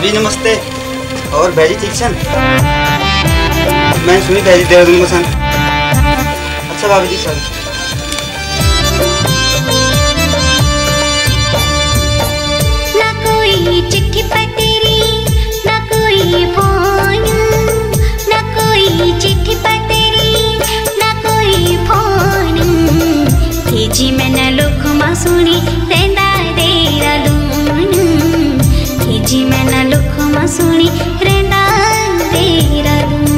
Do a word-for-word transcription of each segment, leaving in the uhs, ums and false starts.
भाभी नमस्ते। और भाई ठीक सन? मैं सुनी भाई देहरादून को सन। अच्छा भाभी जी सर ना कोई चिट्ठी पर तेरी, ना कोई फोन, ना कोई चिट्ठी पर तेरी, ना कोई फोन। तेजी में न लुकमा सुनी तेंदा देहरादून, तेजी में न लुकमा सुनी रेंदा देहरादून।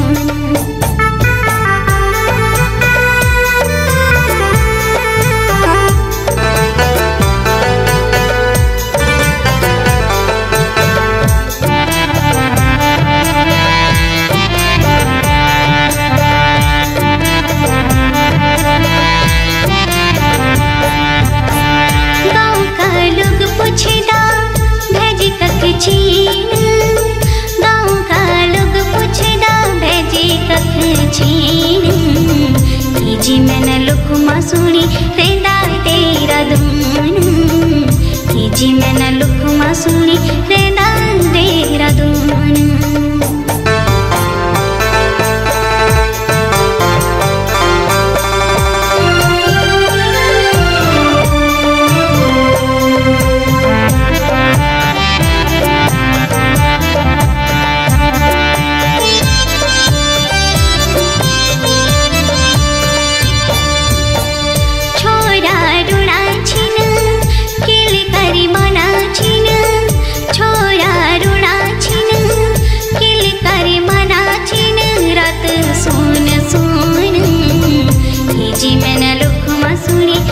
तेजी में न लुकमा सुनी रेंदा देहरादून, तेजी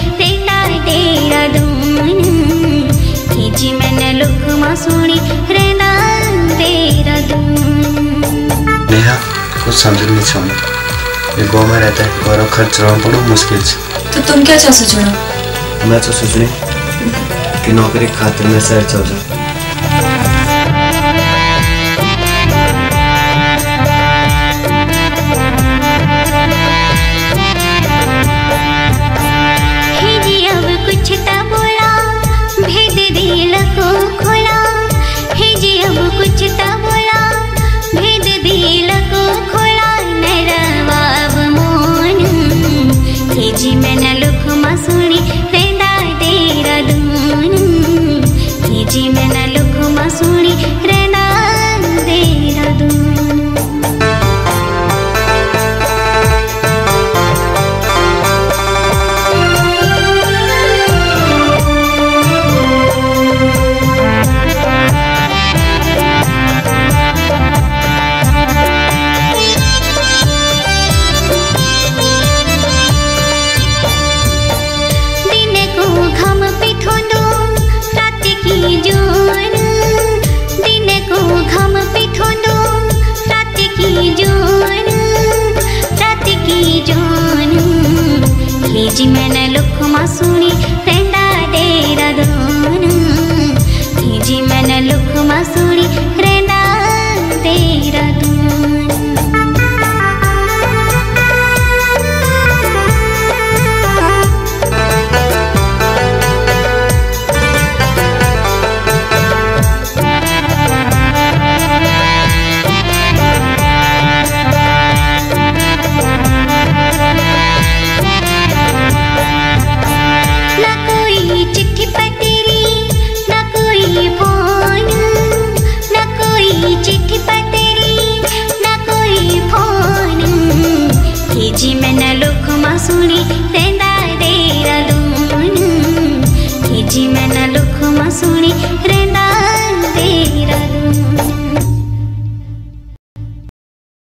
में न लुकमा सुनी रेंदा देहरादून। कुछ समझ नहीं सोनी, ये गाँव में रहता है और खर्च चलाना बड़ा मुश्किल से। तो तुम क्या चाह सोच रहे हो? मैं तो सोच रही कि नौकरी खातिर में शहर चल जाऊँ। जी मैं न लुकमा सुनी रेंदा।